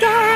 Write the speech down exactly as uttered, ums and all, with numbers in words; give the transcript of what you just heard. God.